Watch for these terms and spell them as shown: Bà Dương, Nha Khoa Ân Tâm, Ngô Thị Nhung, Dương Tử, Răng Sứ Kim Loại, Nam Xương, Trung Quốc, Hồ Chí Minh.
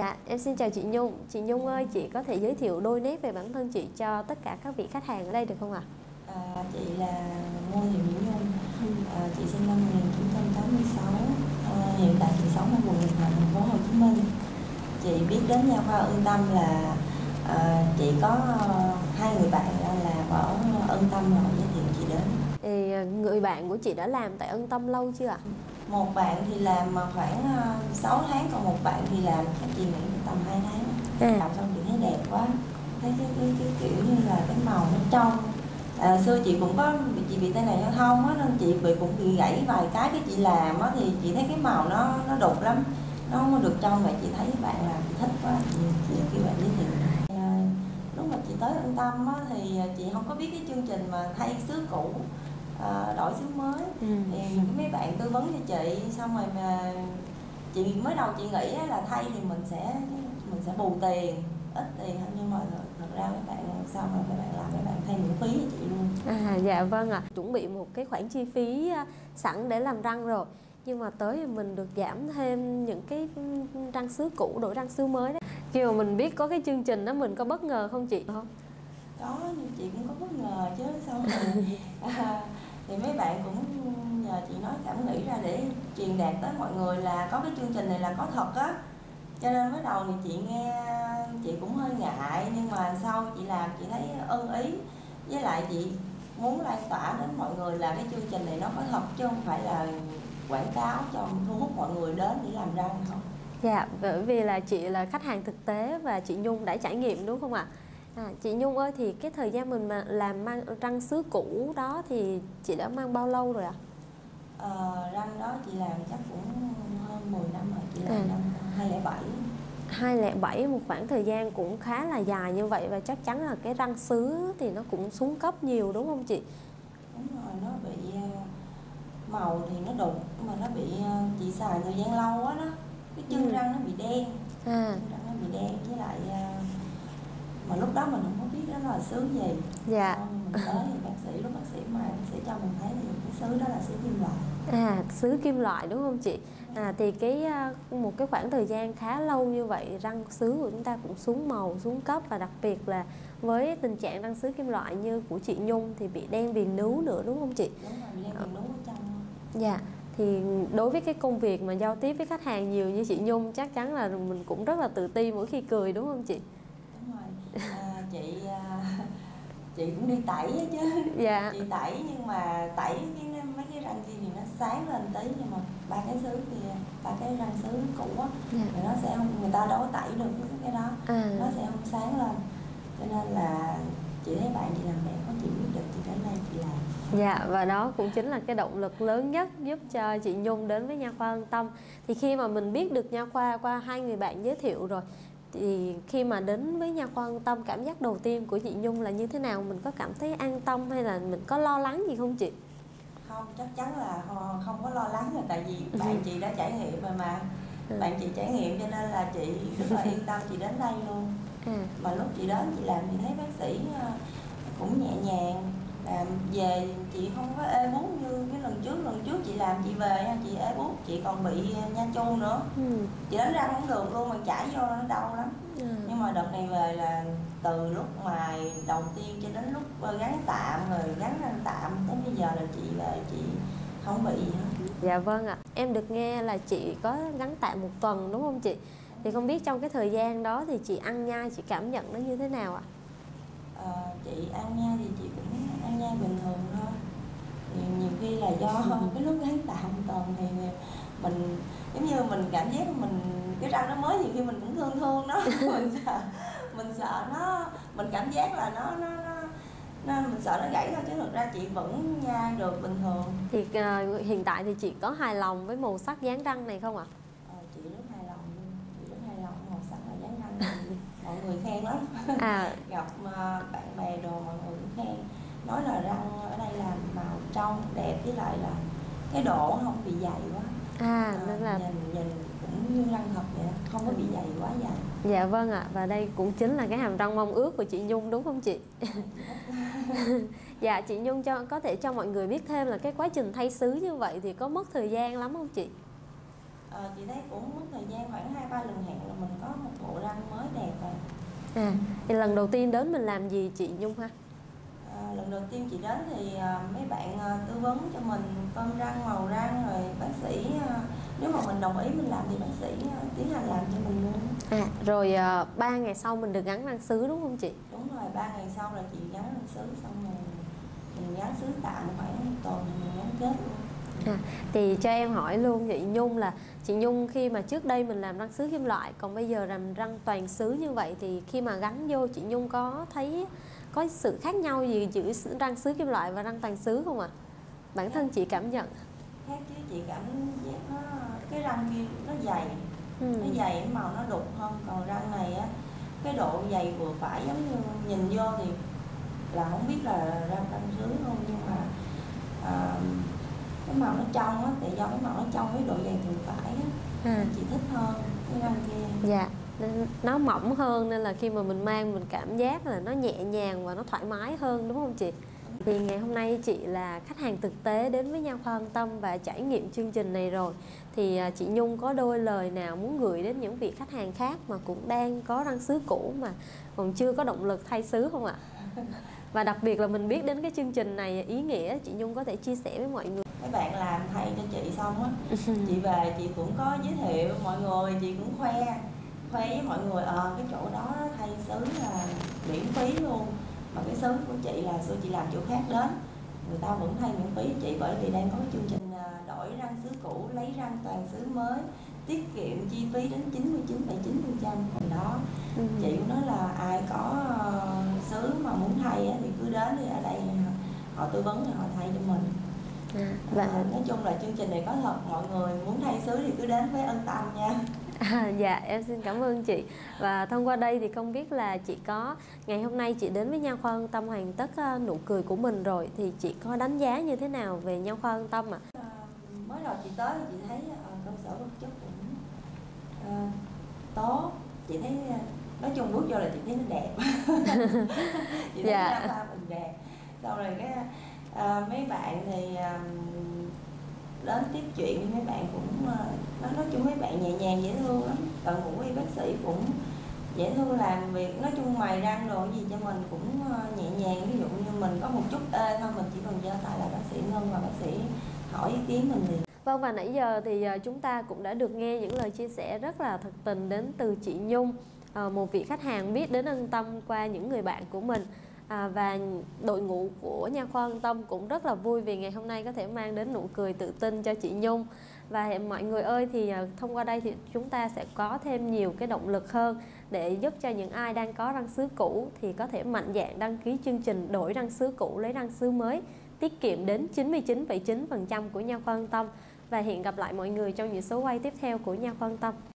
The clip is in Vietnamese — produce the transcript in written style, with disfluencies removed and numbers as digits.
Dạ, em xin chào chị Nhung. Chị Nhung ơi, chị có thể giới thiệu đôi nét về bản thân chị cho tất cả các vị khách hàng ở đây được không ạ? Chị là Ngô Thị Nhung, chị sinh năm 1986, hiện tại chị sống ở quận Bình Thạnh, thành phố Hồ Chí Minh. Chị biết đến Nha Khoa Ân Tâm là chị có hai người bạn là ở Ân Tâm rồi giới thiệu chị đến. Thì người bạn của chị đã làm tại Ân Tâm lâu chưa ạ? Một bạn thì làm khoảng 6 tháng, còn một bạn thì làm các chị nghĩ tầm 2 tháng. Làm xong chị thấy đẹp quá, thấy cái kiểu như là cái màu nó trong. Xưa chị cũng có bị tai nạn giao thông á, nên chị cũng bị gãy vài cái chị làm á, thì chị thấy cái màu nó đục lắm, nó không có được trong, mà chị thấy bạn làm chị thích quá, chị kêu bạn giới thiệu. Lúc mà chị tới Ân Tâm á, thì chị không có biết cái chương trình mà thay xứ cũ đổi xứ mới. Thì mấy bạn tư vấn cho chị, xong rồi mà chị mới đầu chị nghĩ là thay thì mình sẽ bù tiền, ít tiền, nhưng mà thật ra mấy bạn xong rồi mấy bạn làm, mấy bạn thay miễn phí cho chị luôn. Dạ vâng ạ. Chuẩn bị một cái khoản chi phí sẵn để làm răng rồi, nhưng mà tới thì mình được giảm thêm những cái răng sứ cũ đổi răng sứ mới đấy. Khi mà mình biết có cái chương trình đó, mình có bất ngờ không chị? Không. Có, nhưng chị cũng có bất ngờ chứ sao rồi. Thì mấy bạn cũng nhờ chị nói cảm nghĩ ra để truyền đạt tới mọi người là có cái chương trình này là có thật á. Cho nên mới đầu thì chị nghe chị cũng hơi ngại, nhưng mà sau chị làm chị thấy ưng ý. Với lại chị muốn lan tỏa đến mọi người là cái chương trình này nó có thật, chứ không phải là quảng cáo cho thu hút mọi người đến để làm răng không. Dạ, bởi vì là chị là khách hàng thực tế và chị Nhung đã trải nghiệm đúng không ạ? Chị Nhung ơi, thì cái thời gian mình mà làm mang răng sứ cũ đó thì chị đã mang bao lâu rồi ạ? Răng đó chị làm chắc cũng hơn 10 năm rồi, chị làm năm 2007. 2007, một khoảng thời gian cũng khá là dài như vậy, và chắc chắn là cái răng sứ thì nó cũng xuống cấp nhiều đúng không chị? Đúng rồi, nó bị màu thì nó đục, mà nó bị chị xài thời gian lâu quá đó, cái chân răng nó bị đen, chân răng nó bị đen, với lại mà lúc đó mình không có biết đó là sứ gì. Dạ. Mình tới thì bác sĩ, lúc bác sĩ mà bác sĩ cho mình thấy thì cái sứ đó là sứ kim loại. Sứ kim loại đúng không chị? Thì một cái khoảng thời gian khá lâu như vậy, răng sứ của chúng ta cũng xuống màu, xuống cấp, và đặc biệt là với tình trạng răng sứ kim loại như của chị Nhung thì bị đen viền nướu nữa đúng không chị? Đúng rồi, bị đen viền nướu ở trong. Dạ. Thì đối với cái công việc mà giao tiếp với khách hàng nhiều như chị Nhung, chắc chắn là mình cũng rất là tự ti mỗi khi cười đúng không chị? Chị cũng đi tẩy chứ. Dạ. Chị tẩy, nhưng mà tẩy mấy cái răng kia thì nó sáng lên tí, nhưng mà ba cái răng sứ cũ á, thì nó sẽ không, người ta đâu có tẩy được cái đó, nó sẽ không sáng lên. Cho nên là chị thấy bạn chị làm đẹp có, chị quyết định chị đến đây chị làm. Dạ, và đó cũng chính là cái động lực lớn nhất giúp cho chị Nhung đến với Nha Khoa Ân Tâm. Thì khi mà mình biết được Nha Khoa qua hai người bạn giới thiệu rồi, thì khi mà đến với Nha Khoa Ân Tâm, cảm giác đầu tiên của chị Nhung là như thế nào? Mình có cảm thấy an tâm hay là mình có lo lắng gì không chị? Không, chắc chắn là không có lo lắng rồi, tại vì bạn chị đã trải nghiệm rồi mà. Bạn chị trải nghiệm cho nên là chị rất là yên tâm, chị đến đây luôn. Mà lúc chị đến chị làm thì thấy bác sĩ cũng nhẹ nhàng, làm về chị không có ê bú như cái lần trước chị làm, chị về chị ê bú, chị còn bị nha chu nữa. Chị đánh răng không được luôn, mà chảy vô nó đau lắm. Nhưng mà đợt này về là từ lúc mà đầu tiên cho đến lúc gắn tạm rồi gắn răng tạm tới bây giờ là chị về chị không bị gì hết. Dạ vâng ạ. Em được nghe là chị có gắn tạm 1 tuần đúng không chị? Thì không biết trong cái thời gian đó thì chị ăn nhai, chị cảm nhận nó như thế nào ạ? Chị ăn nhai thì chị cũng ăn nhai bình thường thôi. Nhiều khi là do cái lúc gắn tạm toàn thì mình giống như mình cảm giác mình cái răng nó mới, nhiều khi mình cũng thương nó. Mình sợ nó, mình cảm giác là nó mình sợ nó gãy thôi, chứ thực ra chị vẫn nhai được bình thường. Thì hiện tại thì chị có hài lòng với màu sắc dán răng này không ạ? Chị rất hài lòng, màu sắc và dán răng này. Mọi người khen lắm. Gặp bạn bè đồ mọi người cũng khen, nói là răng ở đây là màu trong đẹp, với lại là cái độ không bị dày quá. Nên là nhìn cũng như răng thật vậy, không có bị dày quá dày. Dạ vâng ạ. Và đây cũng chính là cái hàm răng mong ước của chị Nhung đúng không chị? Dạ, chị Nhung có thể cho mọi người biết thêm là cái quá trình thay sứ như vậy thì có mất thời gian lắm không chị? Chị thấy cũng mất thời gian, khoảng 2-3 lần hẹn là mình có một À, thì lần đầu tiên đến mình làm gì chị Nhung ha? Lần đầu tiên chị đến thì mấy bạn tư vấn cho mình phân răng, màu răng, rồi bác sĩ nếu mà mình đồng ý mình làm thì bác sĩ tiến hành làm cho mình luôn. À, rồi 3 ngày sau mình được gắn răng sứ đúng không chị? Đúng rồi, 3 ngày sau là chị gắn răng sứ xong rồi mình gắn sứ tạm khoảng 1 tuần thì mình gắn kết luôn. À, thì cho em hỏi luôn chị Nhung là chị Nhung khi mà trước đây mình làm răng sứ kim loại còn bây giờ làm răng toàn sứ như vậy thì khi mà gắn vô chị Nhung có thấy có sự khác nhau gì giữa răng sứ kim loại và răng toàn sứ không ạ? À? Bản thân chị cảm nhận. Khác chứ, chị cảm giác nó, cái răng kia nó dày, nó dày màu nó đục hơn, còn răng này á cái độ dày vừa phải, giống như nhìn vô thì là không biết là răng toàn sứ không, nhưng mà cái màu nó trong á, tại do cái màu nó trong với độ dày vừa phải á, chị thích hơn cái răng kia. Dạ. Nó mỏng hơn nên là khi mà mình mang mình cảm giác là nó nhẹ nhàng và nó thoải mái hơn đúng không chị? Thì ngày hôm nay chị là khách hàng thực tế đến với Nha Khoa Ân Tâm và trải nghiệm chương trình này rồi. Thì chị Nhung có đôi lời nào muốn gửi đến những vị khách hàng khác mà cũng đang có răng sứ cũ mà còn chưa có động lực thay sứ không ạ? Và đặc biệt là mình biết đến cái chương trình này ý nghĩa, chị Nhung có thể chia sẻ với mọi người. Các bạn làm thay cho chị xong á, chị về chị cũng có giới thiệu mọi người, chị cũng khoe với mọi người cái chỗ đó thay sứ là miễn phí luôn, mà cái sứ của chị là xưa chị làm chỗ khác đến người ta vẫn thay miễn phí chị, bởi vì đang có chương trình đổi răng sứ cũ lấy răng toàn sứ mới, tiết kiệm chi phí đến 99,9% đó. Chị cũng nói là ai có sứ mà muốn thay thì cứ đến đi, ở đây họ tư vấn thì họ thay cho mình. Nói chung là chương trình này có thật, mọi người muốn thay sứ thì cứ đến với Ân Tâm nha. Dạ em xin cảm ơn chị. Và thông qua đây thì không biết là chị có, ngày hôm nay chị đến với Nha Khoa Ân Tâm hoàn tất nụ cười của mình rồi, thì chị có đánh giá như thế nào về Nha Khoa Ân Tâm ạ? Mới đầu chị tới thì chị thấy cơ sở vật chất cũng tốt. Chị thấy nói chung bước vô là chị thấy nó đẹp. Chị thấy Nha Khoa mình đẹp. Sau rồi cái mấy bạn thì đến tiếp chuyện với mấy bạn cũng nói chung mấy bạn nhẹ nhàng dễ thương lắm, còn cũng y bác sĩ cũng dễ thương, làm việc nói chung mày răng đồ gì cho mình cũng nhẹ nhàng, ví dụ như mình có một chút ê thôi mình chỉ cần giơ tay là bác sĩ ngưng và bác sĩ hỏi ý kiến mình liền. Vâng, và nãy giờ thì chúng ta cũng đã được nghe những lời chia sẻ rất là thật tình đến từ chị Nhung, một vị khách hàng biết đến Ân Tâm qua những người bạn của mình. Và đội ngũ của Nha Khoa Ân Tâm cũng rất là vui vì ngày hôm nay có thể mang đến nụ cười tự tin cho chị Nhung. Và mọi người ơi, thì thông qua đây thì chúng ta sẽ có thêm nhiều cái động lực hơn để giúp cho những ai đang có răng sứ cũ thì có thể mạnh dạn đăng ký chương trình đổi răng sứ cũ lấy răng sứ mới, tiết kiệm đến 99,9% của Nha Khoa Ân Tâm. Và hẹn gặp lại mọi người trong những số quay tiếp theo của Nha Khoa Ân Tâm.